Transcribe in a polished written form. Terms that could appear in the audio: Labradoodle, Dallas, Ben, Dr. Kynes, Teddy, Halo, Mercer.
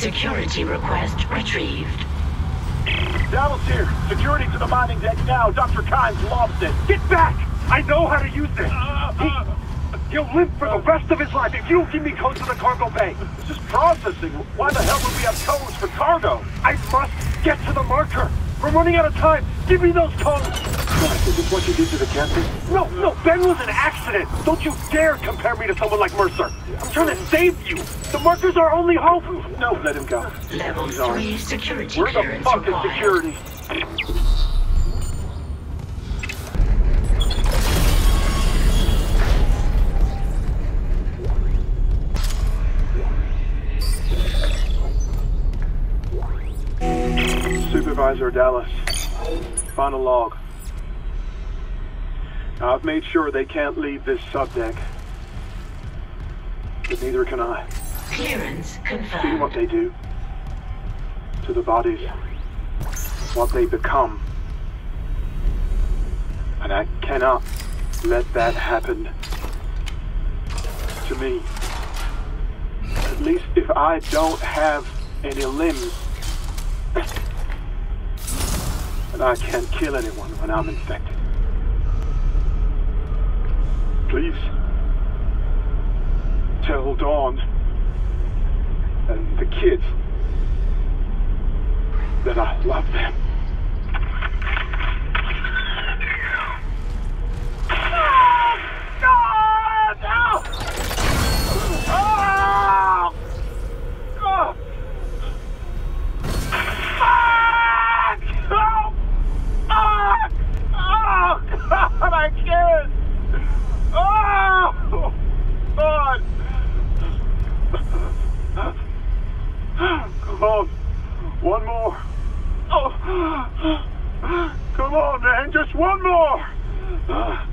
Security request retrieved. Dallas here. Security to the mining deck now. Dr. Kynes lost it. Get back! I know how to use this. He'll live for the rest of his life if you don't give me codes to the cargo bay. This is processing. Why the hell would we have codes for cargo? I must get to the marker. We're running out of time. Give me those codes. Is this what you did to the captain? No, Ben was an accident. Don't you dare compare me to someone like Mercer. I'm trying to save you. The marker's our only hope. No, let him go. Level 3 security clearance. Where the fuck is security? Supervisor Dallas, final log. Now, I've made sure they can't leave this subdeck, but neither can I. Clearance confirmed. See what they do to the bodies, what they become, and I cannot let that happen to me. At least if I don't have any limbs. I can't kill anyone when I'm infected. Please, tell Dawn and the kids that I love them. One more. Oh, come on, man, just one more.